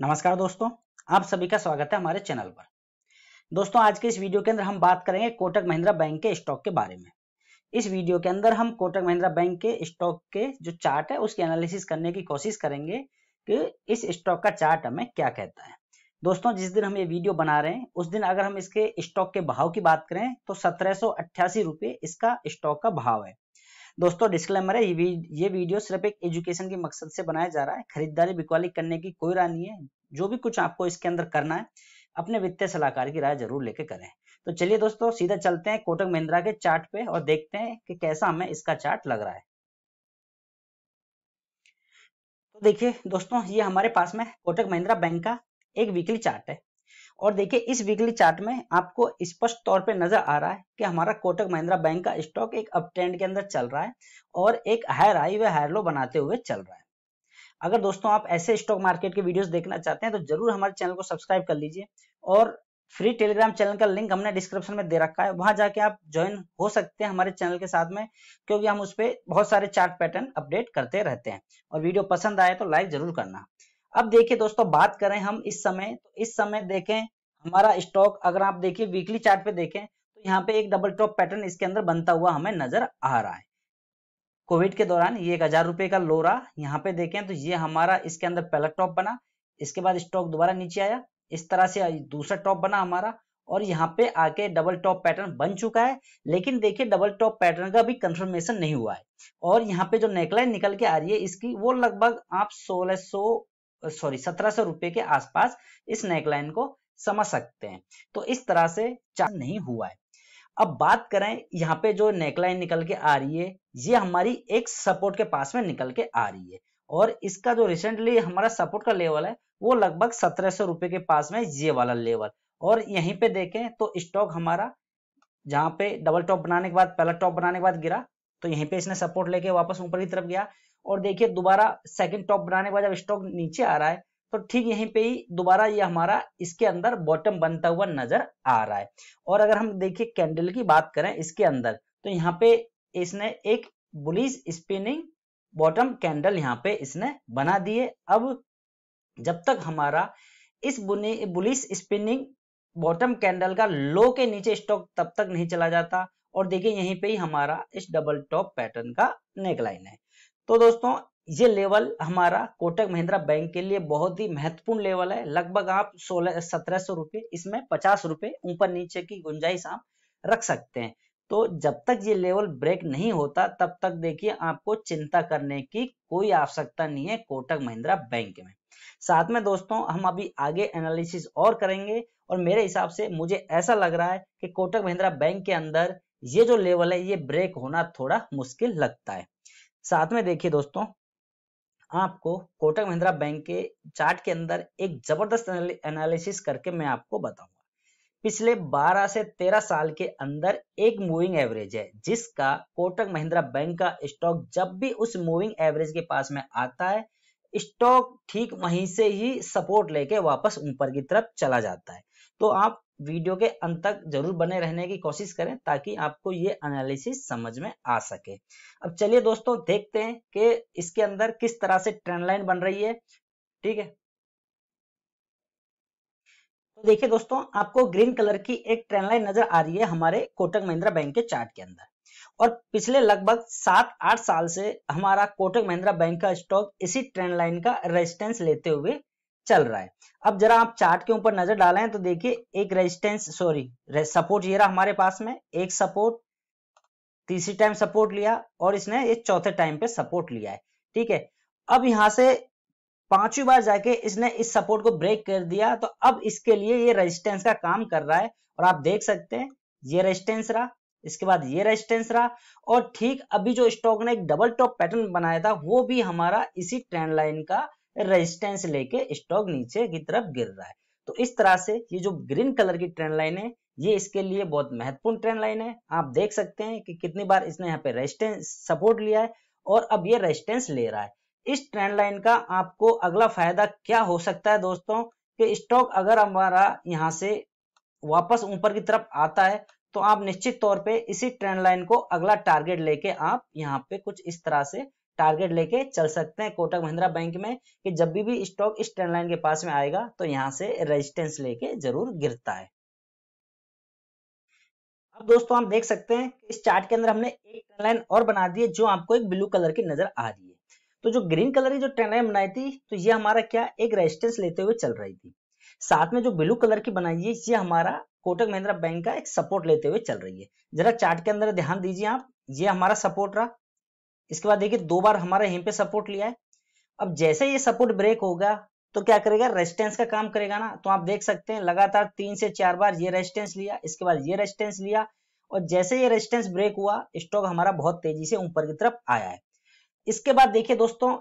नमस्कार दोस्तों, आप सभी का स्वागत है हमारे चैनल पर। दोस्तों, आज के इस वीडियो के अंदर हम बात करेंगे कोटक महिंद्रा बैंक के स्टॉक के बारे में। इस वीडियो के अंदर हम कोटक महिंद्रा बैंक के स्टॉक के जो चार्ट है उसकी एनालिसिस करने की कोशिश करेंगे कि इस स्टॉक का चार्ट हमें क्या कहता है। दोस्तों, जिस दिन हम ये वीडियो बना रहे हैं उस दिन अगर हम इसके स्टॉक के भाव की बात करें तो 1788 रुपये इसका स्टॉक का भाव है। दोस्तों, डिस्क्लेमर है, ये वीडियो सिर्फ एक एजुकेशन के मकसद से बनाया जा रहा है। खरीदारी बिकवाली करने की कोई राय नहीं है। जो भी कुछ आपको इसके अंदर करना है अपने वित्तीय सलाहकार की राय जरूर लेके करें। तो चलिए दोस्तों, सीधा चलते हैं कोटक महिंद्रा के चार्ट पे और देखते हैं कि कैसा हमें इसका चार्ट लग रहा है। तो देखिए दोस्तों, ये हमारे पास में कोटक महिंद्रा बैंक का एक वीकली चार्ट है और देखिए इस वीकली चार्ट में आपको स्पष्ट तौर पे नजर आ रहा है कि हमारा कोटक महिंद्रा बैंक का स्टॉक एक अप ट्रेंड के अंदर चल रहा है और एक हायर हाई व हायर लो बनाते हुए चल रहा है। अगर दोस्तों आप ऐसे स्टॉक मार्केट के वीडियोस देखना चाहते हैं तो जरूर हमारे चैनल को सब्सक्राइब कर लीजिए और फ्री टेलीग्राम चैनल का लिंक हमने डिस्क्रिप्शन में दे रखा है, वहां जाके आप ज्वाइन हो सकते हैं हमारे चैनल के साथ में, क्योंकि हम उस पर बहुत सारे चार्ट पैटर्न अपडेट करते रहते हैं। और वीडियो पसंद आए तो लाइक जरूर करना। अब देखिए दोस्तों, बात करें हम इस समय, तो इस समय देखें हमारा स्टॉक, अगर आप देखिए वीकली चार्ट पे देखें तो यहाँ पे एक डबल टॉप पैटर्न इसके अंदर बनता हुआ हमें नजर आ रहा है। कोविड के दौरान ये 1000 रुपए का लो रहा, यहाँ पे देखें तो ये हमारा इसके अंदर पहला टॉप बना, इसके बाद स्टॉक दोबारा नीचे आया, इस तरह से दूसरा टॉप बना हमारा और यहाँ पे आके डबल टॉप पैटर्न बन चुका है। लेकिन देखिए डबल टॉप पैटर्न का भी कंफर्मेशन नहीं हुआ है और यहाँ पे जो नेकलाइन निकल के आ रही है इसकी, वो लगभग आप 1700 रुपए के आसपास इस नेकलाइन को समझ सकते हैं। तो इस तरह से चार्ज नहीं हुआ है। अब बात करें, यहाँ पे जो नेकलाइन निकल के आ रही है ये हमारी एक सपोर्ट के पास में निकल के आ रही है और इसका जो रिसेंटली हमारा सपोर्ट का लेवल है वो लगभग 1700 रुपए के पास में, ये वाला लेवल। और यहीं पे देखें तो स्टॉक हमारा जहाँ पे डबल टॉप बनाने के बाद, पहला टॉप बनाने के बाद गिरा तो यहीं पे इसने सपोर्ट लेके वापस ऊपर की तरफ गया और देखिए दोबारा सेकंड टॉप बनाने के बाद जब स्टॉक नीचे आ रहा है तो ठीक यहीं पे ही दोबारा ये हमारा इसके अंदर बॉटम बनता हुआ नजर आ रहा है। और अगर हम देखिए कैंडल की बात करें इसके अंदर तो यहाँ पे इसने एक बुलिश स्पिनिंग बॉटम कैंडल यहाँ पे इसने बना दिए। अब जब तक हमारा इस बुलिश स्पिनिंग बॉटम कैंडल का लो के नीचे स्टॉक तब तक नहीं चला जाता। और देखिए यहीं पे ही हमारा इस डबल टॉप पैटर्न का नेकलाइन है। तो दोस्तों, ये लेवल हमारा कोटक महिंद्रा बैंक के लिए बहुत ही महत्वपूर्ण लेवल है। लगभग आप 1700 रुपये, इसमें 50 रुपये ऊपर नीचे की गुंजाइश आप रख सकते हैं। तो जब तक ये लेवल ब्रेक नहीं होता तब तक देखिए आपको चिंता करने की कोई आवश्यकता नहीं है कोटक महिंद्रा बैंक में। साथ में दोस्तों, हम अभी आगे एनालिसिस और करेंगे और मेरे हिसाब से मुझे ऐसा लग रहा है कि कोटक महिंद्रा बैंक के अंदर ये जो लेवल है ये ब्रेक होना थोड़ा मुश्किल लगता है। साथ में देखिए दोस्तों, आपको कोटक महिंद्रा बैंक के चार्ट के अंदर एक जबरदस्त एनालिसिस करके मैं आपको बताऊंगा। पिछले 12 से 13 साल के अंदर एक मूविंग एवरेज है जिसका कोटक महिंद्रा बैंक का स्टॉक जब भी उस मूविंग एवरेज के पास में आता है स्टॉक ठीक वहीं से ही सपोर्ट लेके वापस ऊपर की तरफ चला जाता है। तो आप वीडियो के अंत तक जरूर बने रहने की कोशिश करें ताकि आपको ये एनालिसिस समझ में आ सके। अब चलिए दोस्तों, देखते हैं कि इसके अंदर किस तरह से ट्रेंड लाइन बन रही है। ठीक है, तो देखिए दोस्तों, आपको ग्रीन कलर की एक ट्रेंड लाइन नजर आ रही है हमारे कोटक महिंद्रा बैंक के चार्ट के अंदर। और पिछले लगभग 7-8 साल से हमारा कोटक महिंद्रा बैंक का स्टॉक इसी ट्रेंड लाइन का रेजिस्टेंस लेते हुए चल रहा है। अब जरा आप चार्ट के ऊपर नजर डालें तो देखिए एक रेजिस्टेंस, सॉरी सपोर्ट ये रहा हमारे पास में, एक सपोर्ट, तीसरी टाइम सपोर्ट लिया और इसने ये चौथे टाइम पे सपोर्ट लिया है। ठीक है, अब यहाँ से 5वीं बार जाके इसने इस सपोर्ट को ब्रेक कर दिया तो अब इसके लिए ये रेजिस्टेंस का काम कर रहा है। और आप देख सकते हैं ये रेजिस्टेंस रहा, इसके बाद ये रेजिस्टेंस रहा और ठीक अभी जो स्टॉक ने एक डबल टॉप पैटर्न बनाया था वो भी हमारा इसी ट्रेंड लाइन का रेजिस्टेंस लेके स्टॉक नीचे की तरफ गिर रहा है। तो इस तरह से ये जो ग्रीन कलर की ट्रेंड लाइन है ये इसके लिए बहुत महत्वपूर्ण ट्रेंड लाइन है। आप देख सकते हैं कि कितनी बार इसने यहाँ पे रेजिस्टेंस सपोर्ट लिया है और अब ये रेजिस्टेंस ले रहा है। इस ट्रेंड लाइन का आपको अगला फायदा क्या हो सकता है दोस्तों, कि स्टॉक अगर हमारा यहाँ से वापस ऊपर की तरफ आता है तो आप निश्चित तौर पर इसी ट्रेंड लाइन को अगला टारगेट लेके आप यहाँ पे कुछ इस तरह से टारगेट लेके चल सकते हैं कोटक महिंद्रा बैंक में कि जब भी स्टॉक इस ट्रेंड लाइन के पास में आएगा तो यहाँ से रेजिस्टेंस लेके जरूर गिरता है। अब दोस्तों हम देख सकते हैं इस चार्ट के अंदर हमने एक ट्रेंड लाइन और बना दी है जो आपको एक ब्लू कलर की नजर आ रही है। तो जो ग्रीन कलर की जो ट्रेंड लाइन बनाई थी तो ये हमारा क्या एक रेजिस्टेंस लेते हुए चल रही थी, साथ में जो ब्लू कलर की बनाई है ये हमारा कोटक महिंद्रा बैंक का एक सपोर्ट लेते हुए चल रही है। जरा चार्ट के अंदर ध्यान दीजिए आप, ये हमारा सपोर्ट रहा, इसके बाद देखिए दो बार हमारा यहीं पे सपोर्ट लिया है। अब जैसे ये सपोर्ट ब्रेक होगा तो क्या करेगा रेजिस्टेंस का काम करेगा ना, तो आप देख सकते हैं लगातार 3 से 4 बार ये रेजिस्टेंस लिया, इसके बाद ये रेजिस्टेंस लिया और जैसे ये रेजिस्टेंस ब्रेक हुआ स्टॉक हमारा बहुत तेजी से ऊपर की तरफ आया है। इसके बाद देखिए दोस्तों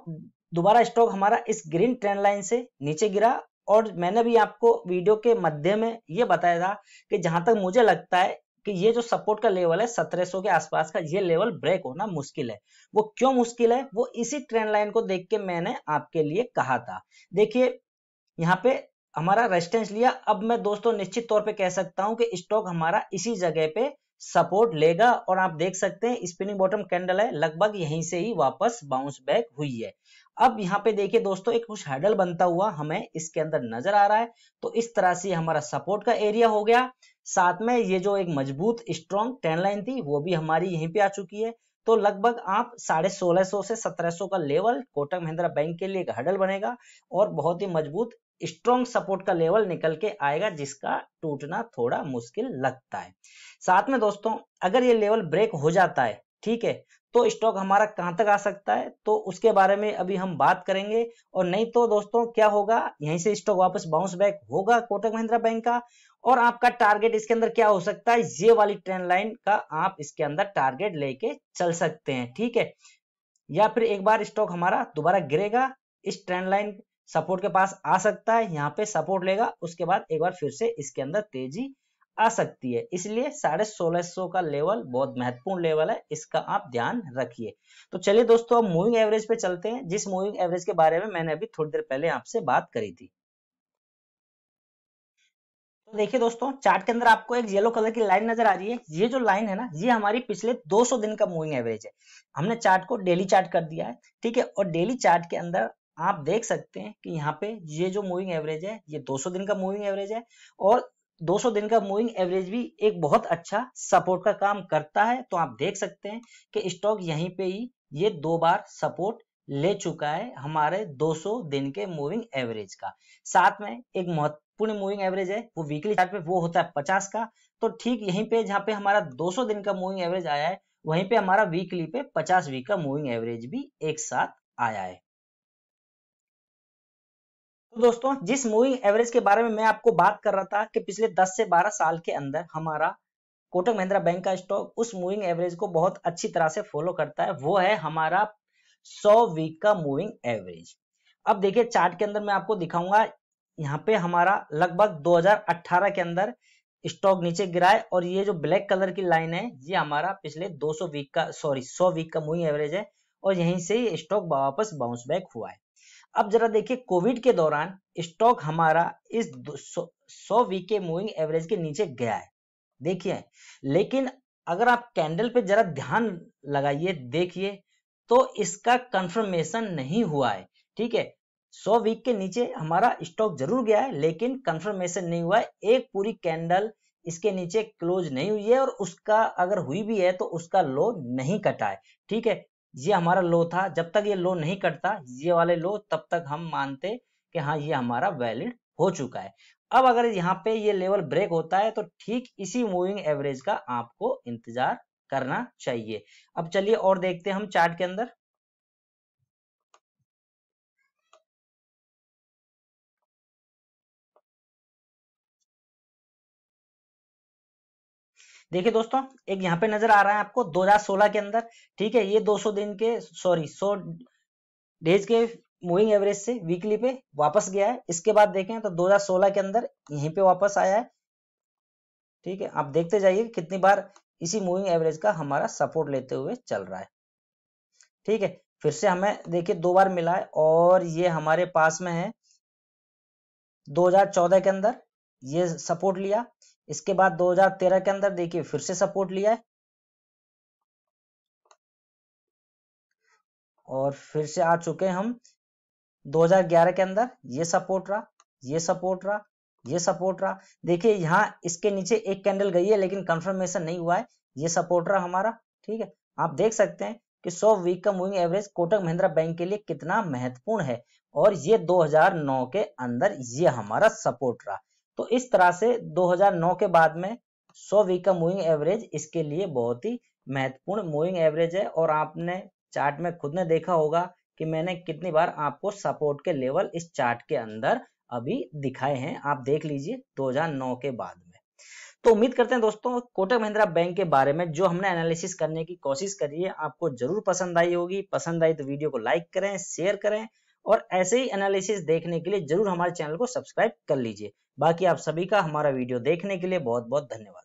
दोबारा स्टॉक हमारा इस ग्रीन ट्रेंड लाइन से नीचे गिरा और मैंने भी आपको वीडियो के मध्य में ये बताया था कि जहां तक मुझे लगता है कि ये जो सपोर्ट का लेवल है 1700 के आसपास का ये लेवल ब्रेक होना मुश्किल है। वो क्यों मुश्किल है, वो इसी ट्रेंड लाइन को देख के मैंने आपके लिए कहा था। देखिए यहाँ पे हमारा रेजिस्टेंस लिया, अब मैं दोस्तों निश्चित तौर पे कह सकता हूँ कि स्टॉक हमारा इसी जगह पे सपोर्ट लेगा और आप देख सकते हैं स्पिनिंग बॉटम कैंडल है लगभग यहीं से ही वापस बाउंस बैक हुई है। अब यहाँ पे देखिए दोस्तों एक कुछ हैडल बनता हुआ हमें इसके अंदर नजर आ रहा है, तो इस तरह से हमारा सपोर्ट का एरिया हो गया, साथ में ये जो एक मजबूत स्ट्रॉन्ग ट्रेंड लाइन थी वो भी हमारी यहीं पे आ चुकी है। तो लगभग आप 1650 से 1700 का लेवल कोटक महिंद्रा बैंक के लिए एक हडल बनेगा और बहुत ही मजबूत स्ट्रॉन्ग सपोर्ट का लेवल निकल के आएगा जिसका टूटना थोड़ा मुश्किल लगता है। साथ में दोस्तों अगर ये लेवल ब्रेक हो जाता है, ठीक है, तो स्टॉक हमारा कहां तक आ सकता है तो उसके बारे में अभी हम बात करेंगे। और नहीं तो दोस्तों क्या होगा यहीं से स्टॉक वापस बाउंस बैक होगा कोटक महिंद्रा बैंक का और आपका टारगेट इसके अंदर क्या हो सकता है, ये वाली ट्रेंड लाइन का आप इसके अंदर टारगेट लेके चल सकते हैं, ठीक है। या फिर एक बार स्टॉक हमारा दोबारा गिरेगा इस ट्रेंड लाइन सपोर्ट के पास आ सकता है, यहाँ पे सपोर्ट लेगा, उसके बाद एक बार फिर से इसके अंदर तेजी आ सकती है। इसलिए 1650 का लेवल बहुत महत्वपूर्ण लेवल है, इसका आप ध्यान रखिए। तो चलिए दोस्तों अब मूविंग एवरेज पे चलते हैं, जिस मूविंग एवरेज के बारे में मैंने अभी थोड़ी देर पहले आपसे बात करी थी। तो देखिए दोस्तों चार्ट के अंदर आपको एक येलो कलर की लाइन नजर आ रही है, ये जो लाइन है ना ये हमारी पिछले 200 दिन का मूविंग एवरेज है। हमने चार्ट को डेली चार्ट कर दिया है, ठीक है, और डेली चार्ट के अंदर आप देख सकते हैं कि यहाँ पे ये जो मूविंग एवरेज है ये 200 दिन का मूविंग एवरेज है और 200 दिन का मूविंग एवरेज भी एक बहुत अच्छा सपोर्ट का काम करता है। तो आप देख सकते हैं कि स्टॉक यहीं पे ही ये 2 बार सपोर्ट ले चुका है हमारे 200 दिन के मूविंग एवरेज का। साथ में एक महत्वपूर्ण मूविंग एवरेज है वो वीकली चार्ट पे वो होता है 50 का, तो ठीक यहीं पे जहाँ पे हमारा 200 दिन का मूविंग एवरेज आया है वहीं पे हमारा वीकली पे 50 वीक का मूविंग एवरेज भी एक साथ आया है। तो दोस्तों जिस मूविंग एवरेज के बारे में मैं आपको बात कर रहा था कि पिछले 10 से 12 साल के अंदर हमारा कोटक महिंद्रा बैंक का स्टॉक उस मूविंग एवरेज को बहुत अच्छी तरह से फॉलो करता है, वो है हमारा 100 वीक का मूविंग एवरेज। अब देखिए चार्ट के अंदर मैं आपको दिखाऊंगा, यहाँ पे हमारा लगभग 2018 के अंदर स्टॉक नीचे गिरा है और ये जो ब्लैक कलर की लाइन है ये हमारा पिछले 100 वीक का मूविंग एवरेज है और यहीं से ये स्टॉक वापस बाउंस बैक हुआ है। अब जरा देखिए कोविड के दौरान स्टॉक हमारा इस 100 वीक के मूविंग एवरेज के नीचे गया है, देखिए, लेकिन अगर आप कैंडल पे जरा ध्यान लगाइए देखिए तो इसका कंफर्मेशन नहीं हुआ है, ठीक है। 100 वीक के नीचे हमारा स्टॉक जरूर गया है लेकिन कंफर्मेशन नहीं हुआ है, एक पूरी कैंडल इसके नीचे क्लोज नहीं हुई है और उसका अगर हुई भी है तो उसका लो नहीं कटा है, ठीक है। ये हमारा लो था, जब तक ये लो नहीं कटता ये वाले लो तब तक हम मानते कि हाँ ये हमारा वैलिड हो चुका है। अब अगर यहाँ पे ये लेवल ब्रेक होता है तो ठीक इसी मूविंग एवरेज का आपको इंतजार करना चाहिए। अब चलिए और देखते हैं हम चार्ट के अंदर। देखिए दोस्तों एक यहाँ पे नजर आ रहा है आपको 2016 के अंदर, ठीक है, ये 100 डेज के मूविंग एवरेज से वीकली पे वापस गया है। इसके बाद देखें तो 2016 के अंदर यहीं पे वापस आया है, ठीक है। आप देखते जाइए कितनी बार इसी मूविंग एवरेज का हमारा सपोर्ट लेते हुए चल रहा है, ठीक है। फिर से हमें देखिए 2 बार मिला है और ये हमारे पास में है 2014 के अंदर ये सपोर्ट लिया, इसके बाद 2013 के अंदर देखिए फिर से सपोर्ट लिया है, और फिर से आ चुके हम 2011 के अंदर। ये सपोर्ट रहा, ये सपोर्ट रहा, ये सपोर्ट रहा। देखिए यहाँ इसके नीचे एक कैंडल गई है लेकिन कंफर्मेशन नहीं हुआ है। ये सपोर्ट रहा हमारा, ठीक है। आप देख सकते हैं कि 100 वीक का moving average Kotak Mahindra bank के लिए कितना महत्वपूर्ण है, और ये 2009 के अंदर ये हमारा सपोर्ट रहा। तो इस तरह से 2009 के बाद में 100 वीक का मूविंग एवरेज इसके लिए बहुत ही महत्वपूर्ण मूविंग एवरेज है। और आपने चार्ट में खुद ने देखा होगा कि मैंने कितनी बार आपको सपोर्ट के लेवल इस चार्ट के अंदर अभी दिखाए हैं, आप देख लीजिए 2009 के बाद में। तो उम्मीद करते हैं दोस्तों कोटक महिंद्रा बैंक के बारे में जो हमने एनालिसिस करने की कोशिश करी है आपको जरूर पसंद आई होगी। पसंद आई तो वीडियो को लाइक करें, शेयर करें, और ऐसे ही एनालिसिस देखने के लिए जरूर हमारे चैनल को सब्सक्राइब कर लीजिए। बाकी आप सभी का हमारा वीडियो देखने के लिए बहुत बहुत धन्यवाद।